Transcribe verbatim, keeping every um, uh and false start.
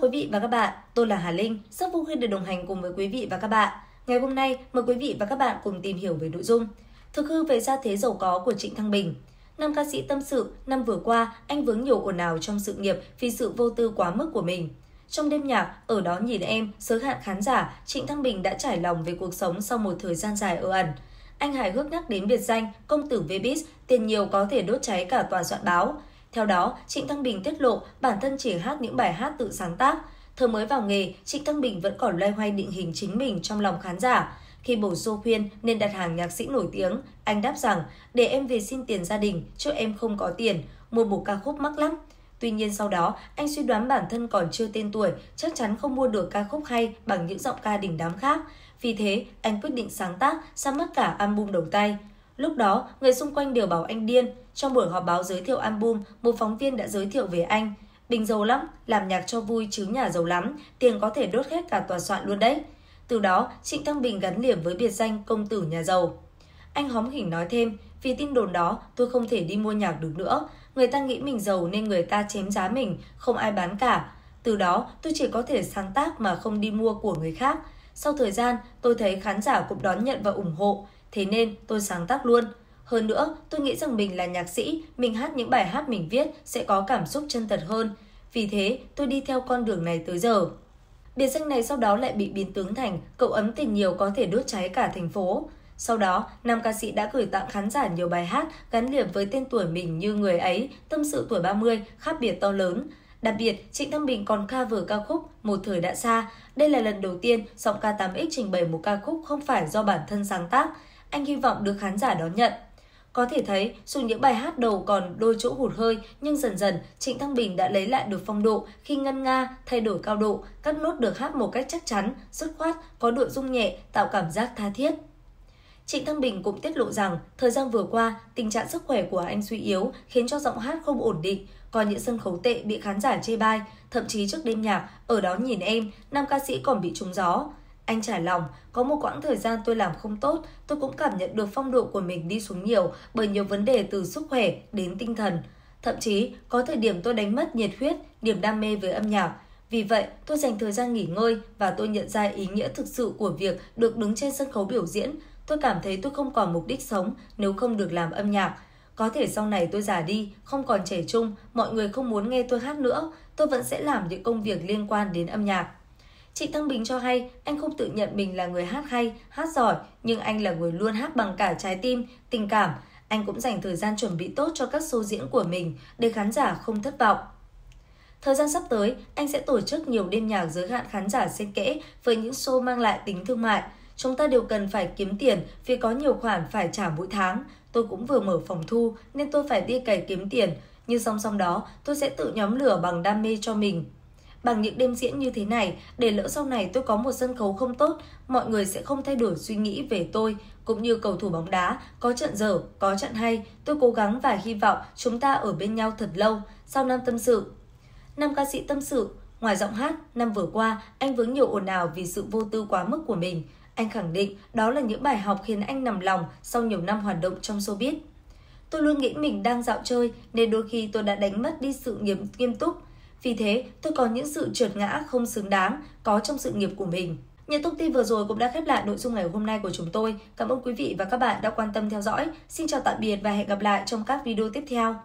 chào quý vị và các bạn, tôi là Hà Linh, rất vui khi được đồng hành cùng với quý vị và các bạn. Ngày hôm nay, mời quý vị và các bạn cùng tìm hiểu về nội dung thực hư về gia thế giàu có của Trịnh Thăng Bình. Nam ca sĩ tâm sự, năm vừa qua, anh vướng nhiều ồn ào trong sự nghiệp vì sự vô tư quá mức của mình. Trong đêm nhạc, ở đó nhìn em, giới hạn khán giả, Trịnh Thăng Bình đã trải lòng về cuộc sống sau một thời gian dài ơ ẩn. Anh hài hước nhắc đến biệt danh, công tử Vbiz, tiền nhiều có thể đốt cháy cả tòa soạn báo. Theo đó, Trịnh Thăng Bình tiết lộ bản thân chỉ hát những bài hát tự sáng tác. Thời mới vào nghề, Trịnh Thăng Bình vẫn còn loay hoay định hình chính mình trong lòng khán giả. Khi bổ xô khuyên nên đặt hàng nhạc sĩ nổi tiếng, anh đáp rằng để em về xin tiền gia đình, chứ em không có tiền, mua bộ ca khúc mắc lắm. Tuy nhiên sau đó, anh suy đoán bản thân còn chưa tên tuổi, chắc chắn không mua được ca khúc hay bằng những giọng ca đình đám khác. Vì thế, anh quyết định sáng tác, ra mắt cả album đầu tay. Lúc đó, người xung quanh đều bảo anh điên. Trong buổi họp báo giới thiệu album, một phóng viên đã giới thiệu về anh. Bình giàu lắm, làm nhạc cho vui chứ nhà giàu lắm, tiền có thể đốt hết cả tòa soạn luôn đấy. Từ đó, Trịnh Thăng Bình gắn liền với biệt danh công tử nhà giàu. Anh hóm hỉnh nói thêm, vì tin đồn đó tôi không thể đi mua nhạc được nữa. Người ta nghĩ mình giàu nên người ta chém giá mình, không ai bán cả. Từ đó, tôi chỉ có thể sáng tác mà không đi mua của người khác. Sau thời gian, tôi thấy khán giả cũng đón nhận và ủng hộ. Thế nên tôi sáng tác luôn. Hơn nữa, tôi nghĩ rằng mình là nhạc sĩ, mình hát những bài hát mình viết sẽ có cảm xúc chân thật hơn. Vì thế, tôi đi theo con đường này tới giờ. Biệt danh này sau đó lại bị biến tướng thành cậu ấm tình nhiều có thể đốt cháy cả thành phố. Sau đó, nam ca sĩ đã gửi tặng khán giả nhiều bài hát gắn liền với tên tuổi mình như Người ấy, Tâm sự tuổi ba mươi, Khác biệt to lớn. Đặc biệt, Trịnh Thăng Bình còn cover ca khúc Một Thời Đã Xa. Đây là lần đầu tiên giọng K tám X trình bày một ca khúc không phải do bản thân sáng tác. Anh hy vọng được khán giả đón nhận. Có thể thấy, dù những bài hát đầu còn đôi chỗ hụt hơi, nhưng dần dần, Trịnh Thăng Bình đã lấy lại được phong độ khi ngân nga, thay đổi cao độ, các nốt được hát một cách chắc chắn, dứt khoát, có nội dung nhẹ, tạo cảm giác tha thiết. Trịnh Thăng Bình cũng tiết lộ rằng, thời gian vừa qua, tình trạng sức khỏe của anh suy yếu khiến cho giọng hát không ổn định, còn những sân khấu tệ bị khán giả chê bai, thậm chí trước đêm nhạc, ở đó nhìn em, nam ca sĩ còn bị trúng gió. Anh trải lòng, có một quãng thời gian tôi làm không tốt, tôi cũng cảm nhận được phong độ của mình đi xuống nhiều bởi nhiều vấn đề từ sức khỏe đến tinh thần. Thậm chí, có thời điểm tôi đánh mất nhiệt huyết, niềm đam mê với âm nhạc. Vì vậy, tôi dành thời gian nghỉ ngơi và tôi nhận ra ý nghĩa thực sự của việc được đứng trên sân khấu biểu diễn. Tôi cảm thấy tôi không còn mục đích sống nếu không được làm âm nhạc. Có thể sau này tôi già đi, không còn trẻ trung, mọi người không muốn nghe tôi hát nữa, tôi vẫn sẽ làm những công việc liên quan đến âm nhạc. Trịnh Thăng Bình cho hay, anh không tự nhận mình là người hát hay, hát giỏi, nhưng anh là người luôn hát bằng cả trái tim, tình cảm. Anh cũng dành thời gian chuẩn bị tốt cho các show diễn của mình để khán giả không thất vọng. Thời gian sắp tới, anh sẽ tổ chức nhiều đêm nhạc giới hạn khán giả xen kẽ với những show mang lại tính thương mại. Chúng ta đều cần phải kiếm tiền vì có nhiều khoản phải trả mỗi tháng. Tôi cũng vừa mở phòng thu nên tôi phải đi cày kiếm tiền, nhưng song song đó tôi sẽ tự nhóm lửa bằng đam mê cho mình. Bằng những đêm diễn như thế này, để lỡ sau này tôi có một sân khấu không tốt, mọi người sẽ không thay đổi suy nghĩ về tôi. Cũng như cầu thủ bóng đá, có trận dở, có trận hay, tôi cố gắng và hy vọng chúng ta ở bên nhau thật lâu. Sau năm tâm sự, nam ca sĩ tâm sự, ngoài giọng hát, năm vừa qua, anh vướng nhiều ồn ào vì sự vô tư quá mức của mình. Anh khẳng định đó là những bài học khiến anh nằm lòng sau nhiều năm hoạt động trong showbiz. Tôi luôn nghĩ mình đang dạo chơi nên đôi khi tôi đã đánh mất đi sự nghiêm, nghiêm túc. Vì thế, tôi có những sự trượt ngã không xứng đáng có trong sự nghiệp của mình. Những thông tin vừa rồi cũng đã khép lại nội dung ngày hôm nay của chúng tôi. Cảm ơn quý vị và các bạn đã quan tâm theo dõi. Xin chào tạm biệt và hẹn gặp lại trong các video tiếp theo.